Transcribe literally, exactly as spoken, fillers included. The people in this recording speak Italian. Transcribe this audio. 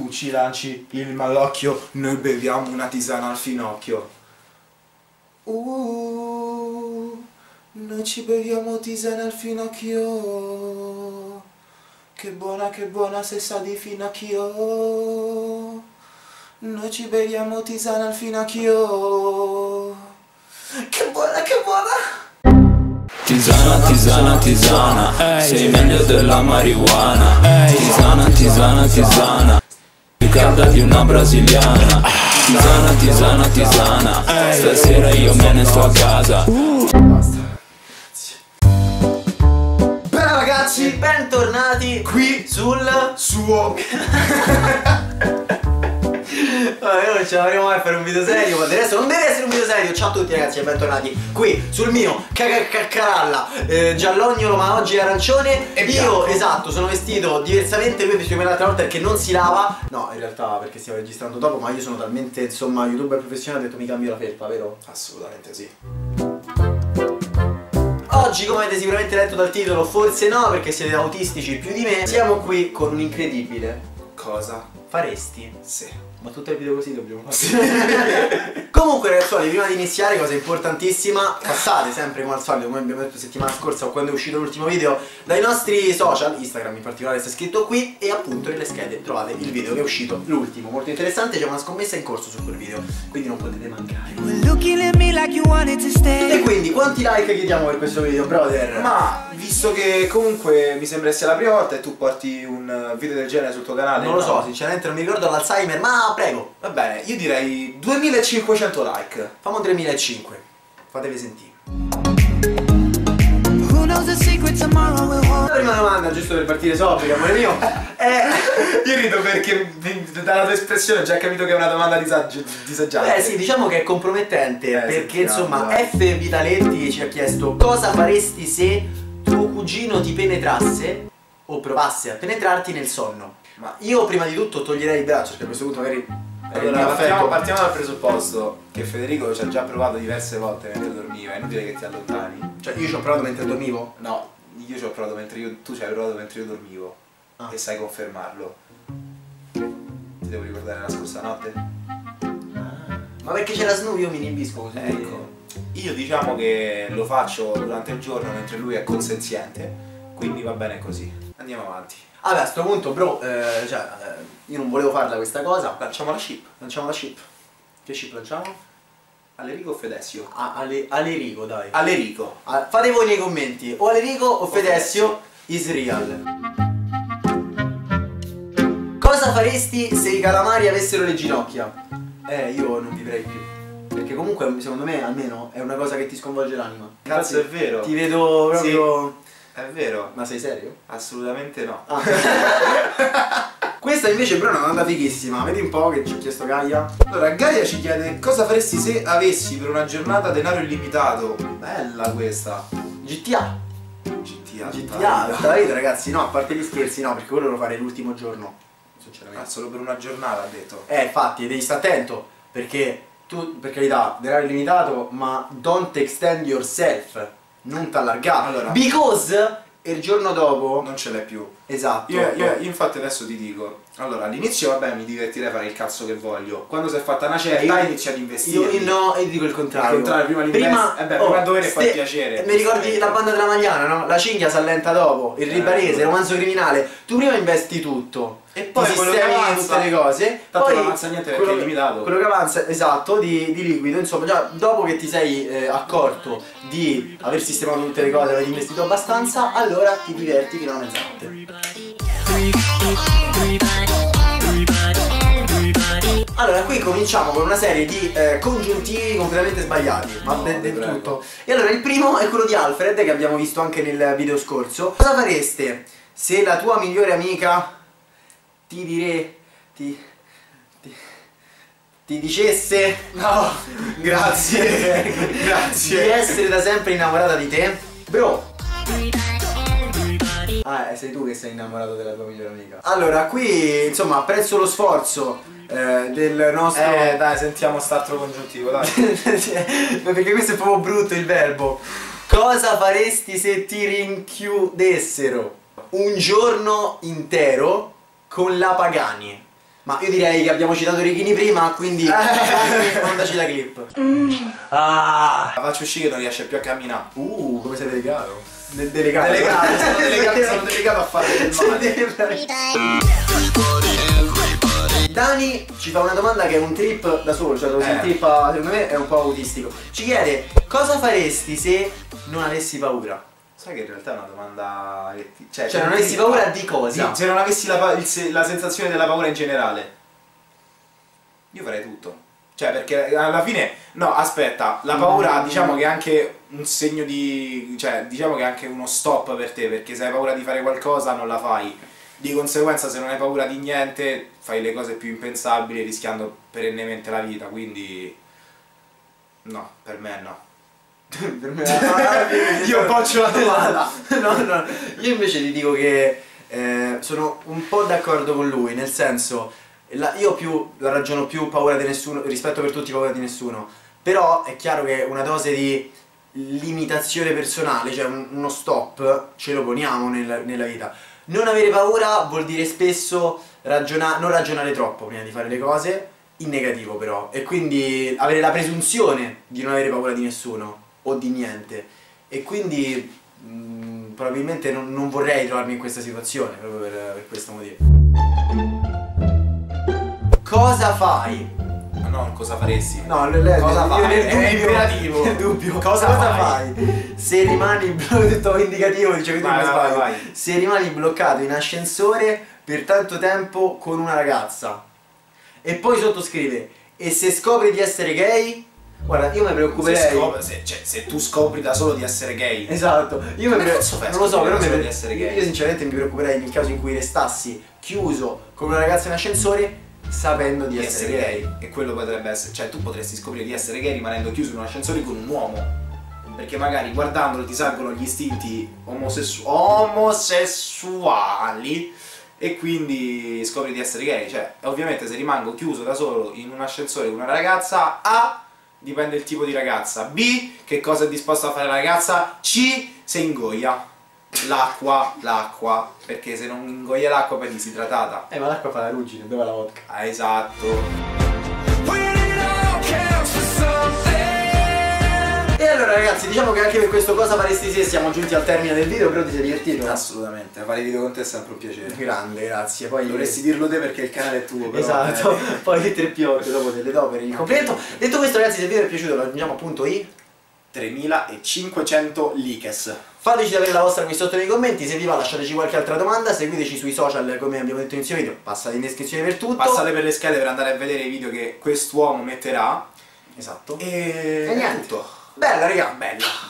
tu ci lanci il malocchio, noi beviamo una tisana al finocchio. Uh, noi ci beviamo tisana al finocchio, che buona, che buona se sa di finocchio. Noi ci beviamo tisana al finocchio, che buona, che buona. Tisana, tisana, tisana, sei meglio della marijuana. Tisana, tisana, tisana, più calda di una brasiliana. Tisana, tisana, tisana, stasera io me ne sto a casa. Bene ragazzi, bentornati qui sul suo Io non ce l'avremo mai a fare un video serio, ma adesso non deve essere un video serio. Ciao a tutti ragazzi e bentornati qui sul mio cacacaccaralla eh, giallognolo, ma oggi è arancione e io, esatto, sono vestito diversamente. Lui è vestito come l'altra volta perché non si lava. No, in realtà perché stiamo registrando dopo, ma io sono talmente, insomma, youtuber professionale, ho detto mi cambio la felpa, vero? Assolutamente sì. Oggi, come avete sicuramente letto dal titolo, forse no, perché siete autistici più di me, siamo qui con un incredibile. Cosa? Faresti? Sì. Ma tutti i video così dobbiamo fare. Comunque ragazzuoli, prima di iniziare, cosa importantissima, passate sempre come al solito, come abbiamo detto settimana scorsa o quando è uscito l'ultimo video, dai nostri social, Instagram in particolare sta scritto qui, e appunto nelle schede trovate il video che è uscito l'ultimo, molto interessante, c'è una scommessa in corso su quel video, quindi non potete mancare. E quindi quanti like chiediamo per questo video, brother? Ma visto che comunque mi sembra sia la prima volta e tu porti un video del genere sul tuo canale, non lo so, sinceramente non mi ricordo l'Alzheimer, ma ah, prego. Va bene, io direi duemilacinquecento like. Famo tremilacinquecento. Fatevi sentire. La prima domanda, giusto per partire sobrio, amore mio. Eh, io rido perché dalla tua espressione ho già capito che è una domanda disagi disagiante. Eh sì, diciamo che è compromettente, eh, perché insomma F Vitaletti ci ha chiesto cosa faresti se tuo cugino ti penetrasse o provasse a penetrarti nel sonno. Ma io prima di tutto toglierei il braccio, perché a questo punto magari... Allora, partiamo, partiamo dal presupposto che Federico ci ha già provato diverse volte mentre dormiva, è inutile che ti allontani. Cioè io ci ho provato mentre dormivo? No, io ci ho provato mentre io... tu ci hai provato mentre io dormivo. Ah. E sai confermarlo. Ti devo ricordare la scorsa notte? Ah. Ma perché c'era Snoop io mi inibisco così. Ecco, io diciamo che lo faccio durante il giorno mentre lui è consenziente, quindi va bene così. Andiamo avanti. Allora, a sto punto, bro, eh, cioè, eh, io non volevo farla questa cosa. Lanciamo la ship. Lanciamo la ship. Che ship lanciamo? Alerico o Fedezio? Ah, Ale, Alerico, dai. Alerico. Ah, fate voi nei commenti. O Alerico o, o Fedezio, Fedezio is real. Cosa faresti se i calamari avessero le ginocchia? Eh, io non vivrei più. Perché comunque, secondo me, almeno, è una cosa che ti sconvolge l'anima. Cazzo, è vero. Ti vedo proprio... Sì. È vero. Ma sei serio? Assolutamente no. Ah. Questa invece però è una domanda fighissima. Vedi un po' che ci ha chiesto Gaia. Allora Gaia ci chiede cosa faresti se avessi per una giornata denaro illimitato. Bella questa. G T A. G T A. G T A. Dai ragazzi, no, a parte gli scherzi, no, perché quello lo farei l'ultimo giorno. Sinceramente. Ah, solo per una giornata ha detto. Eh, infatti, devi stare attento. Perché tu, per carità, denaro illimitato, ma don't extend yourself. Non t'allargare, allora, because il giorno dopo non ce l'hai più. Esatto. Io, io, io infatti adesso ti dico, allora all'inizio vabbè mi divertirei a fare il cazzo che voglio. Quando si è fatta una certa inizia ad investire. Io no, e dico il contrario. Il contrario, prima l'invest, eh beh, oh, prima dovere fa piacere. Mi ricordi la banda della Magliana, no? La cinghia s'allenta dopo, il ribarese, eh, romanzo criminale. Tu prima investi tutto e poi ti sistemi avanza, tutte le cose. Tanto poi non avanza niente perché quello, è limitato. Quello che avanza, esatto, di, di liquido. Insomma, già dopo che ti sei eh, accorto di aver sistemato tutte le cose, aver investito abbastanza, allora ti diverti fino a mezzanotte. Allora qui cominciamo con una serie di eh, congiuntivi completamente sbagliati, ma no, del, del tutto. E allora il primo è quello di Alfred, che abbiamo visto anche nel video scorso. Cosa fareste se la tua migliore amica ti dire... ti... ti, ti dicesse... No, grazie, grazie. Di essere da sempre innamorata di te? Bro! Ah, sei tu che sei innamorato della tua migliore amica. Allora qui, insomma, apprezzo lo sforzo Eh, del nostro... Eh dai, sentiamo st'altro congiuntivo, dai. Perché questo è proprio brutto il verbo. Cosa faresti se ti rinchiudessero un giorno intero con la Pagani? Ma io direi che abbiamo citato Richini prima, quindi mandaci la clip. Mm. Ah. La faccio uscire che non riesce più a camminare. Uh, come sei delicato. De delicato. Delicato. Sono delicato, sono delicato a fare del male. Dani ci fa una domanda che è un trip da solo, cioè eh. un trip a, secondo me è un po' autistico. Ci chiede cosa faresti se non avessi paura? Sai che in realtà è una domanda che ti... Cioè, cioè non avessi paura di cosa? Sì, se non avessi la, il, se, la sensazione della paura in generale, io farei tutto. Cioè, perché alla fine... No, aspetta, la paura mm. diciamo che è anche un segno di... Cioè, diciamo che è anche uno stop per te, perché se hai paura di fare qualcosa non la fai. Di conseguenza, se non hai paura di niente, fai le cose più impensabili, rischiando perennemente la vita, quindi... No, per me no. Per me la... Io faccio la domanda. No, no, io invece ti dico che eh, sono un po' d'accordo con lui, nel senso la, io più la ragiono più paura di nessuno, rispetto per tutti paura di nessuno, però è chiaro che una dose di limitazione personale, cioè un, uno stop, ce lo poniamo nel, nella vita. Non avere paura vuol dire spesso ragiona, non ragionare troppo prima di fare le cose, in negativo però, e quindi avere la presunzione di non avere paura di nessuno o di niente, e quindi mh, probabilmente non, non vorrei trovarmi in questa situazione proprio per, per questo motivo. Cosa fai? Ah, no, cosa faresti? No, le, le, cosa fai? Nel dubbio, è imperativo. Nel dubbio. Cosa, cosa fai? fai? Se rimani bloccato, indicativo, dicevi tu, vai, vai, vai. Se rimani bloccato in ascensore per tanto tempo con una ragazza e poi sottoscrive e se scopri di essere gay. Guarda, io mi preoccuperei. Se, scopri, se, cioè, se tu scopri da solo di essere gay. Esatto. Io mi preoccuperei. Non lo so, però mi pre... di essere gay. Io sinceramente mi preoccuperei nel caso in cui restassi chiuso con una ragazza in ascensore sapendo di, di essere, essere gay. gay. E quello potrebbe essere. Cioè, tu potresti scoprire di essere gay rimanendo chiuso in un ascensore con un uomo. Perché magari guardandolo ti salgono gli istinti omosessu omosessuali. E quindi scopri di essere gay. Cioè, ovviamente se rimango chiuso da solo in un ascensore con una ragazza, A, dipende il tipo di ragazza, B, che cosa è disposta a fare la ragazza, C, se ingoia l'acqua, l'acqua, perché se non ingoia l'acqua poi disidratata. Eh, ma l'acqua fa la ruggine, dove la vodka? Ah, esatto. E allora ragazzi, diciamo che anche per questo cosa faresti se siamo giunti al termine del video, però ti sei divertito? Assolutamente, fare video con te è sempre un piacere. Grande, grazie. Poi dovresti dirlo te perché il canale è tuo, però. Esatto, eh. Poi tre piogge dopo te le do per il completo. Detto questo ragazzi, se il video vi è piaciuto raggiungiamo appunto i tremilacinquecento likes. Fateci sapere la vostra qui sotto nei commenti, se vi va lasciateci qualche altra domanda, seguiteci sui social come abbiamo detto inizio video, passate in descrizione per tutto. Passate per le schede per andare a vedere i video che quest'uomo metterà. Esatto. E, e niente. Tutto. Bella raga, bella.